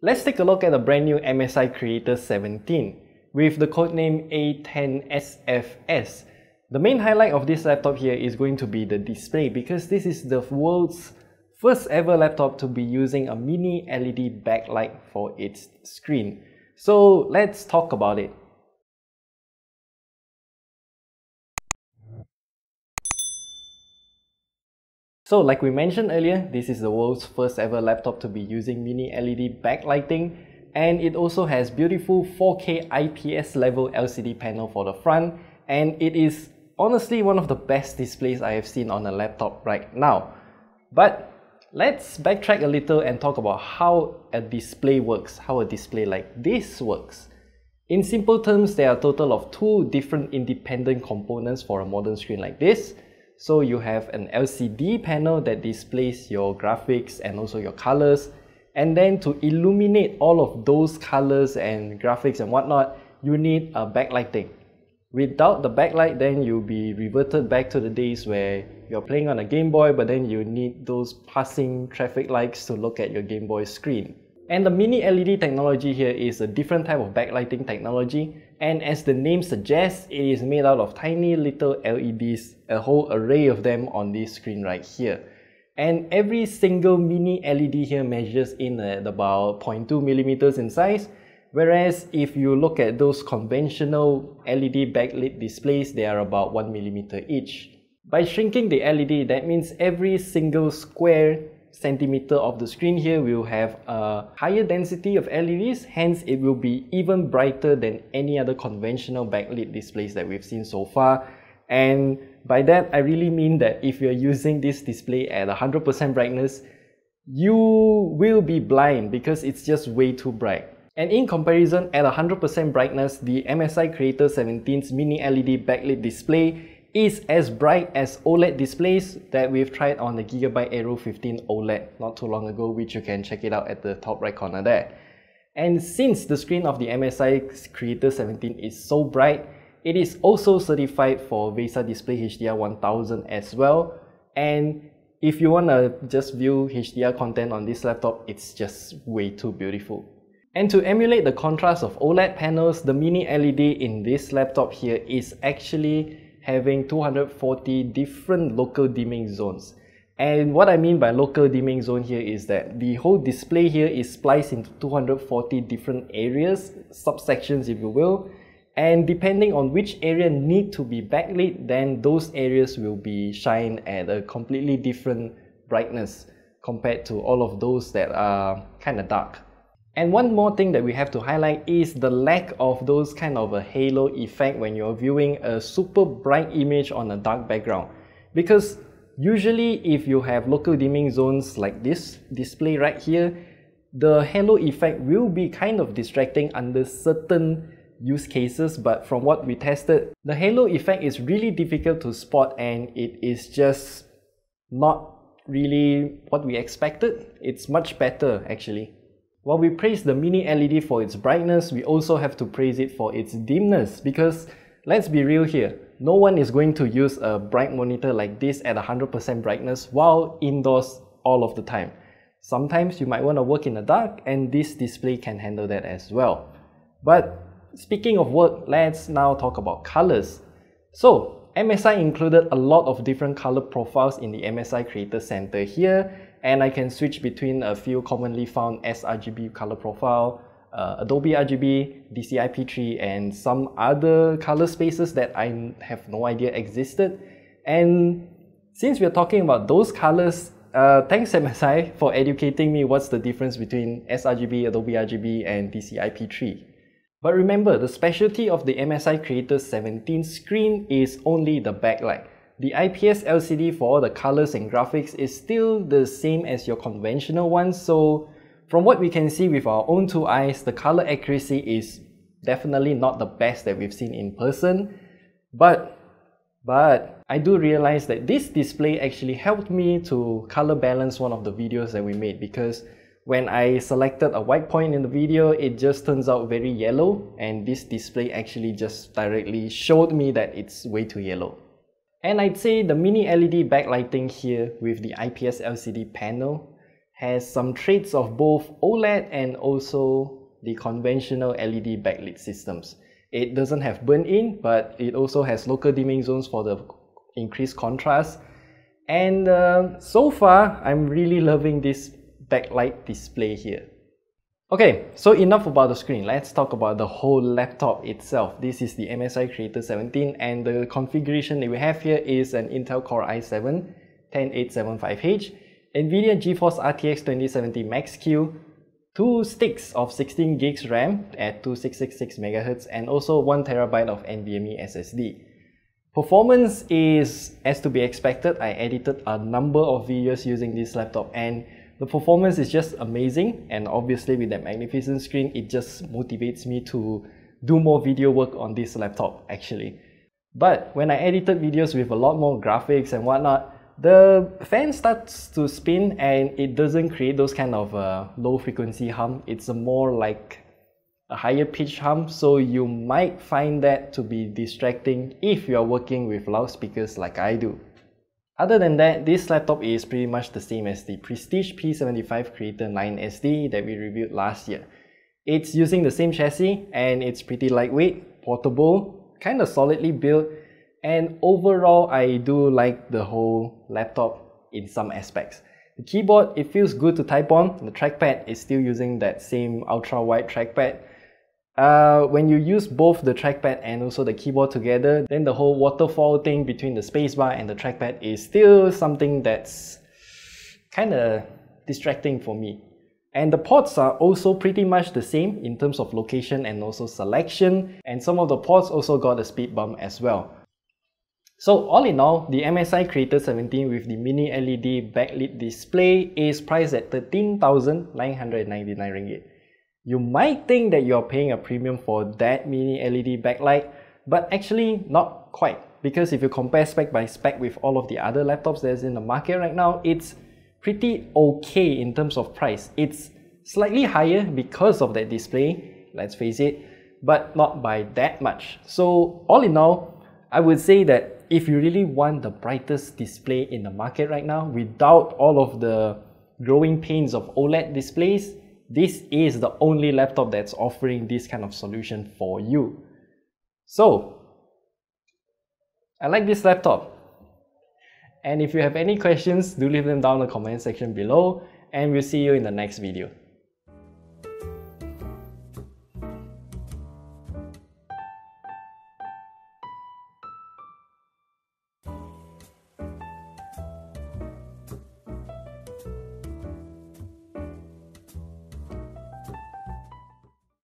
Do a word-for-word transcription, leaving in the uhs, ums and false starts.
Let's take a look at the brand new M S I Creator seventeen with the codename A ten S F S. The main highlight of this laptop here is going to be the display, because this is the world's first ever laptop to be using a mini L E D backlight for its screen. So let's talk about it. So like we mentioned earlier, this is the world's first ever laptop to be using mini L E D backlighting, and it also has beautiful four K I P S level L C D panel for the front, and it is honestly one of the best displays I have seen on a laptop right now. But let's backtrack a little and talk about how a display works, how a display like this works. In simple terms, there are a total of two different independent components for a modern screen like this. So you have an L C D panel that displays your graphics and also your colors, and then to illuminate all of those colors and graphics and whatnot, you need a backlighting. Without the backlight, then you'll be reverted back to the days where you're playing on a Game Boy, but then you need those passing traffic lights to look at your Game Boy screen. And the mini L E D technology here is a different type of backlighting technology. And as the name suggests, it is made out of tiny little L E Ds, a whole array of them on this screen right here. And every single mini L E D here measures in at about zero point two millimeters in size, whereas if you look at those conventional L E D backlit displays, they are about one millimeter each. By shrinking the L E D, that means every single square centimeter of the screen here will have a higher density of L E Ds, hence it will be even brighter than any other conventional backlit displays that we've seen so far. And by that I really mean that if you're using this display at one hundred percent brightness, you will be blind because it's just way too bright. And in comparison, at one hundred percent brightness, the M S I Creator seventeen's mini L E D backlit display is as bright as OLED displays that we've tried on the Gigabyte Aero fifteen OLED not too long ago, which you can check it out at the top right corner there. And since the screen of the M S I Creator seventeen is so bright, it is also certified for VESA Display H D R one thousand as well. And if you want to just view H D R content on this laptop, it's just way too beautiful. And to emulate the contrast of OLED panels, the mini L E D in this laptop here is actually having two hundred forty different local dimming zones. And what I mean by local dimming zone here is that the whole display here is spliced into two hundred forty different areas, subsections if you will, and depending on which area need to be backlit, then those areas will be shine at a completely different brightness compared to all of those that are kind of dark. And one more thing that we have to highlight is the lack of those kind of a halo effect when you're viewing a super bright image on a dark background. Because usually if you have local dimming zones like this display right here, the halo effect will be kind of distracting under certain use cases, but from what we tested, the halo effect is really difficult to spot and it is just not really what we expected. It's much better actually. While we praise the mini L E D for its brightness, we also have to praise it for its dimness, because let's be real here, no one is going to use a bright monitor like this at one hundred percent brightness while indoors all of the time. Sometimes you might want to work in the dark, and this display can handle that as well. But speaking of work, let's now talk about colors. So M S I included a lot of different color profiles in the M S I Creator Center here, and I can switch between a few commonly found sRGB color profile, uh, Adobe R G B, D C I P three, and some other color spaces that I have no idea existed. And since we're talking about those colors, uh, thanks M S I for educating me what's the difference between sRGB, Adobe R G B, and D C I P three. But remember, the specialty of the M S I Creator seventeen screen is only the backlight. The I P S L C D for the colors and graphics is still the same as your conventional one, so from what we can see with our own two eyes, the color accuracy is definitely not the best that we've seen in person. But, but, I do realize that this display actually helped me to color balance one of the videos that we made, because when I selected a white point in the video, it just turns out very yellow, and this display actually just directly showed me that it's way too yellow. And I'd say the mini L E D backlighting here with the I P S L C D panel has some traits of both OLED and also the conventional L E D backlit systems. It doesn't have burn-in, but it also has local dimming zones for the increased contrast. And uh, so far, I'm really loving this backlight display here. Okay, so enough about the screen. Let's talk about the whole laptop itself. This is the M S I Creator seventeen, and the configuration that we have here is an Intel Core i seven ten eight seventy-five H, NVIDIA GeForce R T X twenty seventy Max-Q, two sticks of sixteen gigs RAM at two thousand six hundred sixty-six megahertz, and also one terabyte of NVMe S S D. Performance is as to be expected. I edited a number of videos using this laptop, and the performance is just amazing, and obviously with that magnificent screen, it just motivates me to do more video work on this laptop actually. But when I edited videos with a lot more graphics and whatnot, the fan starts to spin and it doesn't create those kind of uh, low frequency hum. It's a more like a higher pitch hum, so you might find that to be distracting if you're working with loudspeakers like I do. Other than that, this laptop is pretty much the same as the Prestige P seventy-five Creator nine S D that we reviewed last year. It's using the same chassis and it's pretty lightweight, portable, kind of solidly built, and overall I do like the whole laptop in some aspects. The keyboard, it feels good to type on. The trackpad is still using that same ultra-wide trackpad. Uh, when you use both the trackpad and also the keyboard together, then the whole waterfall thing between the spacebar and the trackpad is still something that's kind of distracting for me. And the ports are also pretty much the same in terms of location and also selection, and some of the ports also got a speed bump as well. So all in all, the M S I Creator seventeen with the mini L E D backlit display is priced at thirteen thousand nine hundred ninety-nine ringgit. You might think that you're paying a premium for that mini L E D backlight, but actually not quite, because if you compare spec by spec with all of the other laptops that's in the market right now, it's pretty okay in terms of price. It's slightly higher because of that display, let's face it, but not by that much. So all in all, I would say that if you really want the brightest display in the market right now without all of the growing pains of OLED displays, this is the only laptop that's offering this kind of solution for you. So, I like this laptop. And if you have any questions, do leave them down in the comment section below, and we'll see you in the next video.